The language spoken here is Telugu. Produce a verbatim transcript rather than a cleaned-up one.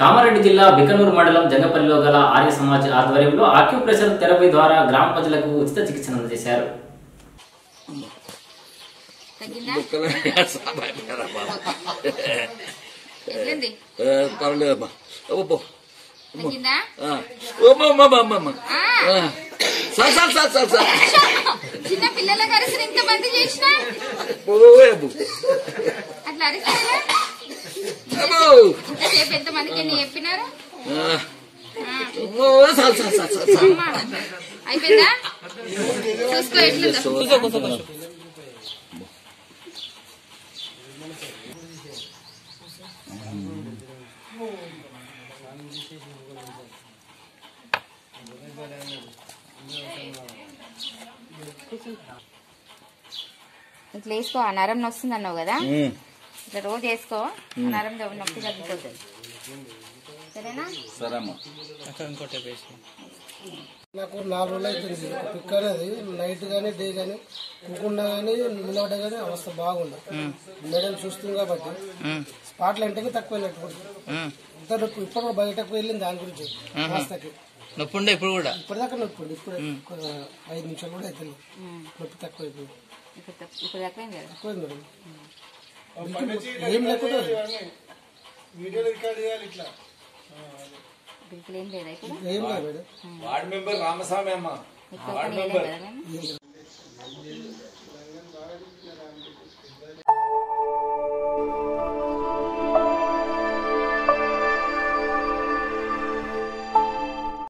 కామారెడ్డి జిల్లా బికనూరు మండలం జంగపల్లిలో గల ఆర్య సమాజ్ ఆధ్వర్యంలో ఆక్యుప్రెషర్ థెరపీ ద్వారా గ్రామ ప్రజలకు ఉచిత చికిత్స అందజేశారు. ఇట్లా వేసుకో, నరం వస్తుంది అన్నావు కదా, ఇట్లా రోజు వేసుకో, నరం నొప్పి తగ్గిపోతుంది. నాకు నాలుగు రోజులు అవుతుంది పిక్ అనేది, నైట్ కానీ డే కానీ కూకుండా కానీ నిలబడ్డ కానీ అవస్థ బాగుండదు. మేడం చూస్తుంది కాబట్టి స్పాట్లు అంటే తక్కువ ఇంత నొప్పి ఇప్పుడు బయటకు వెళ్ళింది. దాని గురించి అవస్థకి నొప్పి ఉండే ఇప్పుడు కూడా ఇప్పటిదాకా నొప్పి ఉండే ఇప్పుడు ఐదు నిమిషాలు కూడా అవుతుంది. నొప్పి తక్కువ అయిపోయింది, తక్కువ మేడం. ఏం లేకుండా వార్డ్ మెంబర్ రామస్వామి అమ్మ.